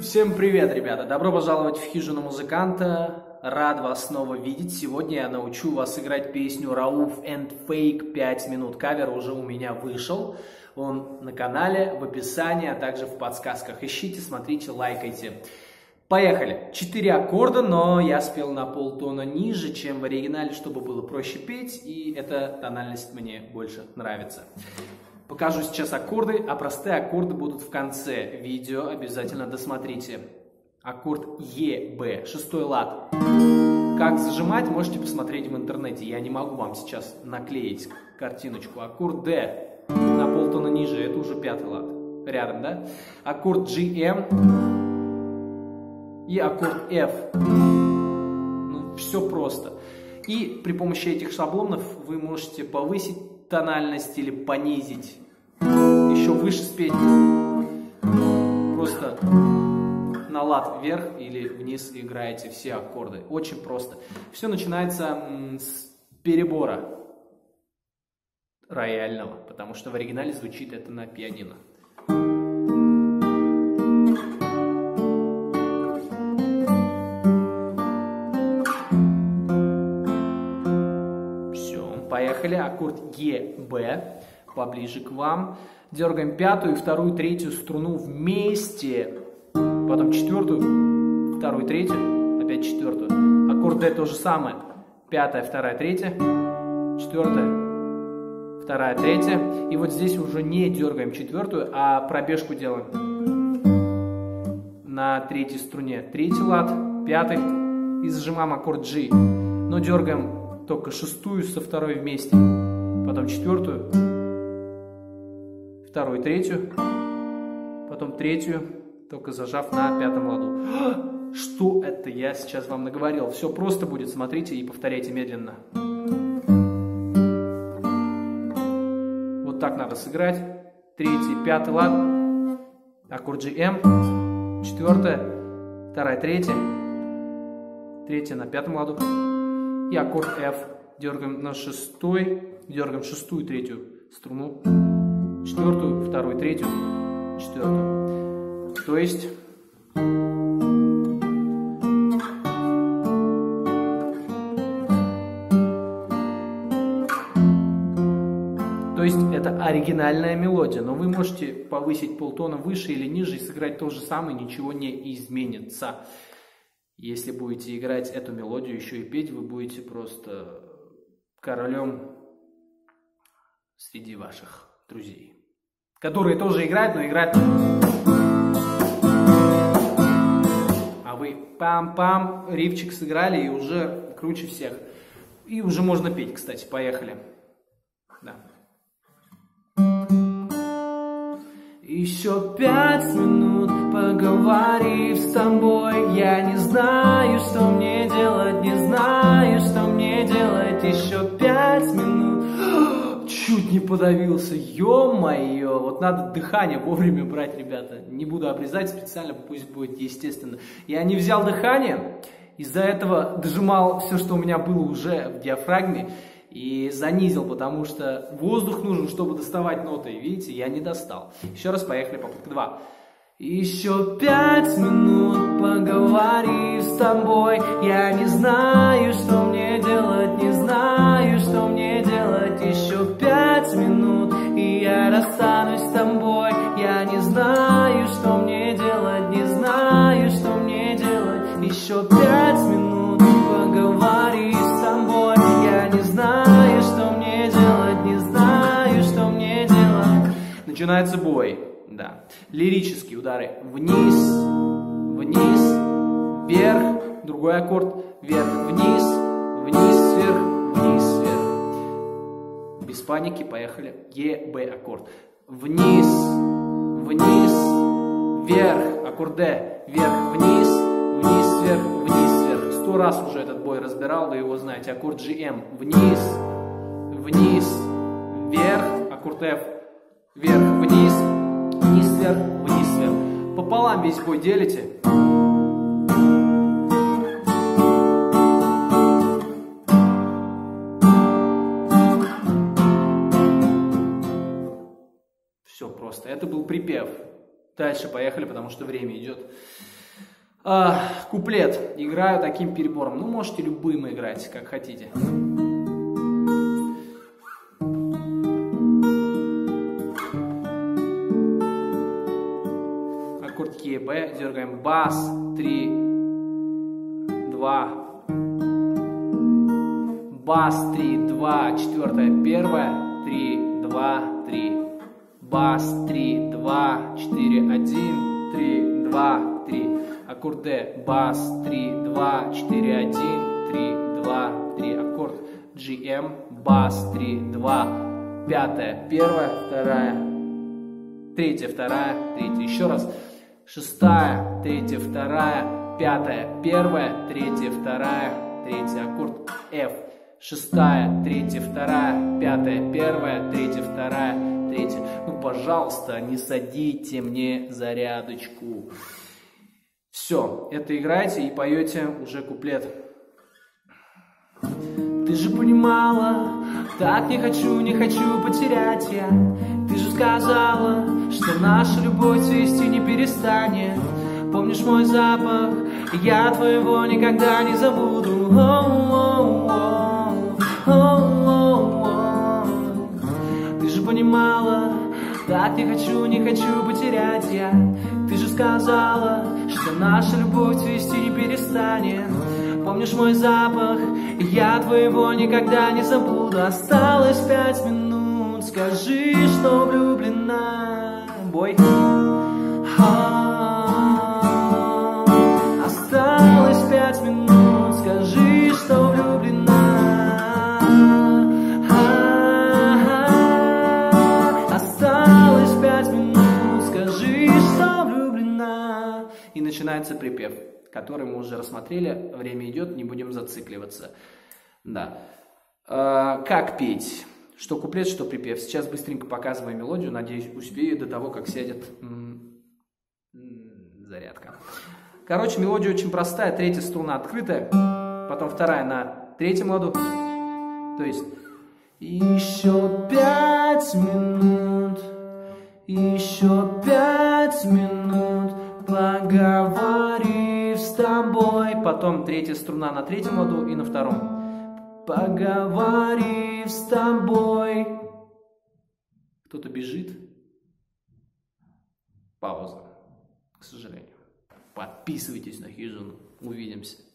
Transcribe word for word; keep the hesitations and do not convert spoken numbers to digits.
Всем привет, ребята! Добро пожаловать в Хижину Музыканта. Рад вас снова видеть. Сегодня я научу вас играть песню Rauf and Fake пять минут. Кавер уже у меня вышел. Он на канале, в описании, а также в подсказках. Ищите, смотрите, лайкайте. Поехали! Четыре аккорда, но я спел на полтона ниже, чем в оригинале, чтобы было проще петь. И эта тональность мне больше нравится. Покажу сейчас аккорды, а простые аккорды будут в конце видео, обязательно досмотрите. Аккорд Е, Б, шестой лад. Как зажимать, можете посмотреть в интернете, я не могу вам сейчас наклеить картиночку. Аккорд Д, на полтона ниже, это уже пятый лад, рядом, да? Аккорд G, M и аккорд F. Ну, все просто. И при помощи этих шаблонов вы можете повысить тональность или понизить, еще выше спеть, просто на лад вверх или вниз играете все аккорды. Очень просто. Все начинается с перебора рояльного, потому что в оригинале звучит это на пианино. Поехали, аккорд Е, Б, поближе к вам. Дергаем пятую, вторую, третью струну вместе. Потом четвертую, вторую, третью, опять четвертую. Аккорд Д то же самое. Пятая, вторая, третья, четвертая, вторая, третья. И вот здесь уже не дергаем четвертую, а пробежку делаем на третьей струне. Третий лад, пятый. И зажимаем аккорд G. Но дергаем только шестую со второй вместе, потом четвертую, вторую, третью, потом третью, только зажав на пятом ладу. Что это я сейчас вам наговорил? Все просто будет, смотрите и повторяйте медленно. Вот так надо сыграть. Третий, пятый лад, аккорд G, M, четвертая, вторая, третья, третья на пятом ладу. И аккорд F. Дергаем на шестой, дергаем шестую, третью струну, четвертую, вторую, третью, четвертую. То есть То есть это оригинальная мелодия, но вы можете повысить полтона выше или ниже и сыграть то же самое, ничего не изменится. Если будете играть эту мелодию, еще и петь, вы будете просто королем среди ваших друзей, которые тоже играют, но играют... А вы пам-пам, рифчик сыграли и уже круче всех. И уже можно петь, кстати. Поехали. Да. Еще пять минут, поговорив с тобой, я не знаю, что мне делать, не знаю, что мне делать. Еще пять минут. Чуть не подавился, ё-моё. Вот надо дыхание вовремя брать, ребята. Не буду обрезать специально, пусть будет естественно. Я не взял дыхание, из-за этого дожимал все, что у меня было уже в диафрагме. И занизил, потому что воздух нужен, чтобы доставать ноты. Видите, я не достал. Еще раз поехали, попытка два. Еще пять минут, поговорив с тобой, я не знаю, что мне делать, не знаю, что мне делать. Еще пять минут, и я расстанусь с тобой. Я не знаю, что мне делать, не знаю, что мне делать. Еще пять минут, поговори с тобой. Начинается бой, да. Лирические удары. Вниз, вниз, вверх. Другой аккорд. Вверх, вниз, вниз, вверх, вниз, вверх. Без паники, поехали. Е, Б аккорд. Вниз, вниз, вверх. Аккорд Д. Вверх, вниз, вниз, вверх, вниз, вверх. Сто раз уже этот бой разбирал, вы его знаете. Аккорд G, М. Вниз, вниз, вверх. Аккорд F. Вверх, вниз, вниз, вверх, вниз, вверх. Пополам весь бой делите. Все просто. Это был припев. Дальше поехали, потому что время идет. А, куплет. Играю таким перебором. Ну, можете любым играть, как хотите. Аккорд Е, Б. Дергаем бас. три, два. Бас, три, два, четвертая, первая, три, два, три. Бас, три, два, четыре, один, три, два, три. Аккорд Д, бас, три, два, четыре, один, три, два, три. Аккорд G, M, бас, три, два, пятая, первая, вторая, третья, вторая, третья. Еще раз. Шестая, третья, вторая, пятая, первая, третья, вторая, третья. Аккорд F. Шестая, третья, вторая, пятая, первая, третья, вторая, третья. Ну, пожалуйста, не садите мне зарядочку. Все, это играете и поете уже куплет. Ты же понимала, так не хочу, не хочу потерять я. Ты же сказала, что наша любовь цвести не перестанет. Помнишь мой запах, я твоего никогда не забуду. О-о-о-о. Ты же понимала, так не хочу, не хочу потерять я. Ты же сказала, что наша любовь цвести не перестанет. Помнишь мой запах, я твоего никогда не забуду. Осталось пять минут, скажи, что влюблена. Бой. Осталось пять минут, скажи, что влюблена. Начинается припев, который мы уже рассмотрели. Время идет, не будем зацикливаться. Да. А, как петь? Что куплет, что припев. Сейчас быстренько показываю мелодию. Надеюсь, успею до того, как сядет зарядка. Короче, мелодия очень простая. Третья струна открытая. Потом вторая на третьем ладу. То есть... Еще пять минут. Еще пять минут. Поговорив с тобой. Потом третья струна на третьем ладу и на втором. Поговорив с тобой. Кто-то бежит. Пауза. К сожалению. Подписывайтесь на Хижину. Увидимся.